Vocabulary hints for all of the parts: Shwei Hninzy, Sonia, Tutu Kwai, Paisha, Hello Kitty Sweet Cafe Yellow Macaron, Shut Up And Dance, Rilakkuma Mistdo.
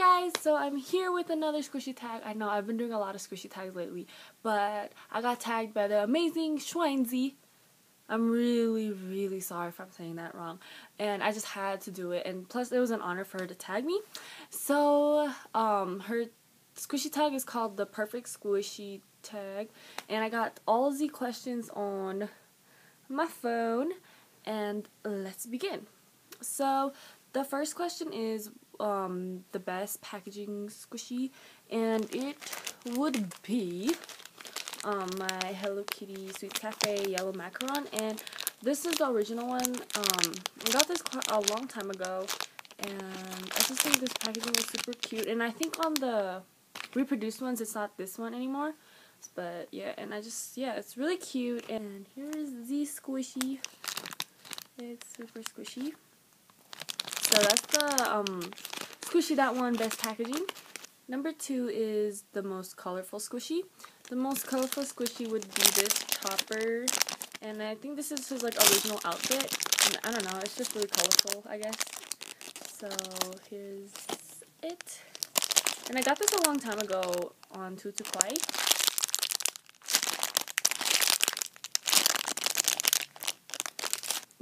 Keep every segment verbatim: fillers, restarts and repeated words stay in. guys, so I'm here with another squishy tag. I know I've been doing a lot of squishy tags lately, but I got tagged by the amazing Shwei Hninzy. I'm really, really sorry if I'm saying that wrong, and I just had to do it, and plus it was an honor for her to tag me. So um, her squishy tag is called the Perfect Squishy Tag, and I got all of the questions on my phone, and let's begin. So the first question is Um, the best packaging squishy, and it would be um, my Hello Kitty Sweet Cafe Yellow Macaron, and this is the original one. um, I got this quite a long time ago, and I just think this packaging was super cute, and I think on the reproduced ones it's not this one anymore, but yeah, and I just, yeah, it's really cute. And here's the squishy. It's super squishy. So that's the um, squishy, that one, best packaging. Number two is the most colorful squishy. The most colorful squishy would be this topper, and I think this is his like original outfit. And I don't know, it's just really colorful, I guess. So here's it, and I got this a long time ago on Tutu Kwai.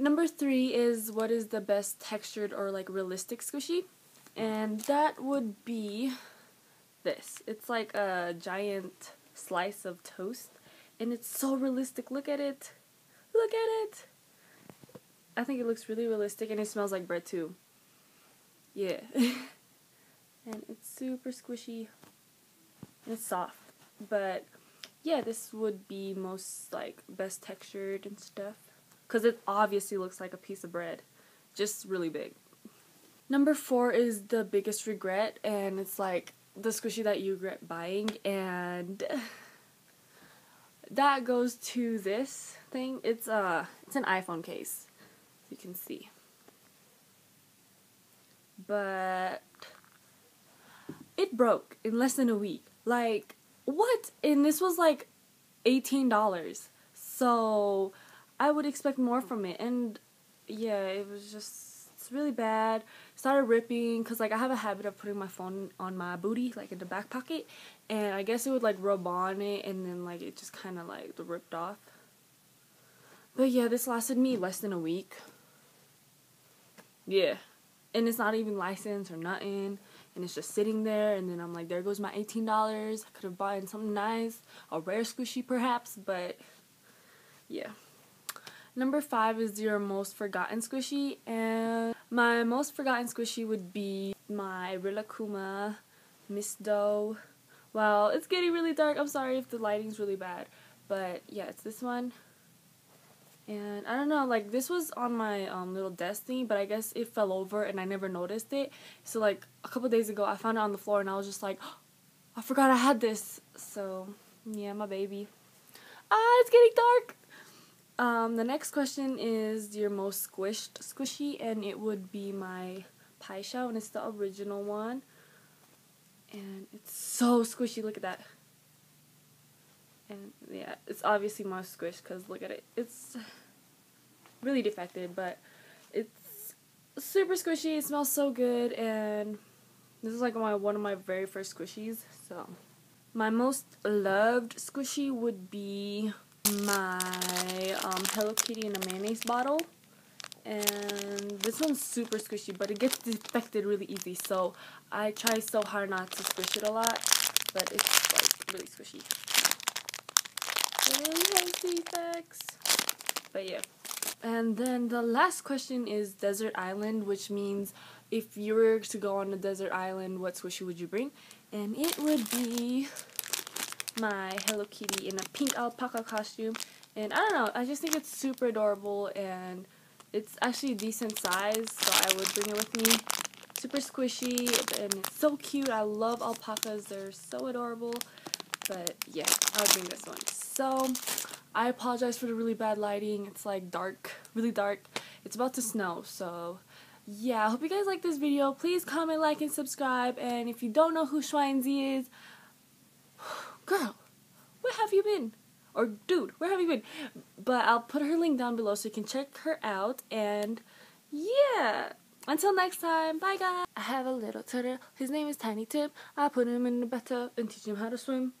Number three is what is the best textured or like realistic squishy, and that would be this. It's like a giant slice of toast, and it's so realistic. Look at it. Look at it. I think it looks really realistic, and it smells like bread too. Yeah. And it's super squishy. And it's soft. But yeah, this would be most like best textured and stuff, because it obviously looks like a piece of bread, just really big. Number four is the biggest regret, and it's like the squishy that you regret buying, and that goes to this thing. It's uh, it's an iPhone case, as you can see. But it broke in less than a week. Like, what? And this was like eighteen dollars. So I would expect more from it, and yeah, it was just, it's really bad. Started ripping, because like I have a habit of putting my phone on my booty, like in the back pocket, and I guess it would like rub on it, and then like it just kind of like ripped off. But yeah, this lasted me less than a week. Yeah, and it's not even licensed or nothing, and it's just sitting there, and then I'm like, there goes my eighteen dollars. I could have bought something nice, a rare squishy perhaps, but yeah. Number five is your most forgotten squishy, and my most forgotten squishy would be my Rilakkuma Mistdo. Well, it's getting really dark. I'm sorry if the lighting's really bad, but yeah, it's this one. And I don't know, like this was on my um, little desk thing, but I guess it fell over and I never noticed it. So like a couple days ago, I found it on the floor, and I was just like, oh, I forgot I had this. So yeah, my baby. Ah, it's getting dark. Um, the next question is your most squished squishy, and it would be my Paisha, and it's the original one. And it's so squishy, look at that. And yeah, it's obviously most squished, because look at it. It's really defected, but it's super squishy, it smells so good, and this is like my one of my very first squishies, so. My most loved squishy would be my um, Hello Kitty in a mayonnaise bottle, and this one's super squishy, but it gets defected really easy, so I try so hard not to squish it a lot, but it's like really squishy, really has defects, but yeah. And then the last question is desert island, which means if you were to go on a desert island, what squishy would you bring, and it would be my Hello Kitty in a pink alpaca costume. And I don't know, I just think it's super adorable, and it's actually a decent size, so I would bring it with me. Super squishy, and it's so cute. I love alpacas, they're so adorable. But yeah, I would bring this one. So I apologize for the really bad lighting. It's like dark, really dark. It's about to snow, so yeah, I hope you guys like this video. Please comment, like, and subscribe. And if you don't know who Shwei Hninzy is, girl, where have you been? Or dude, where have you been? But I'll put her link down below so you can check her out. And yeah, Until next time, bye guys. I have a little turtle, his name is Tiny Tim. I put him in the bathtub and teach him how to swim.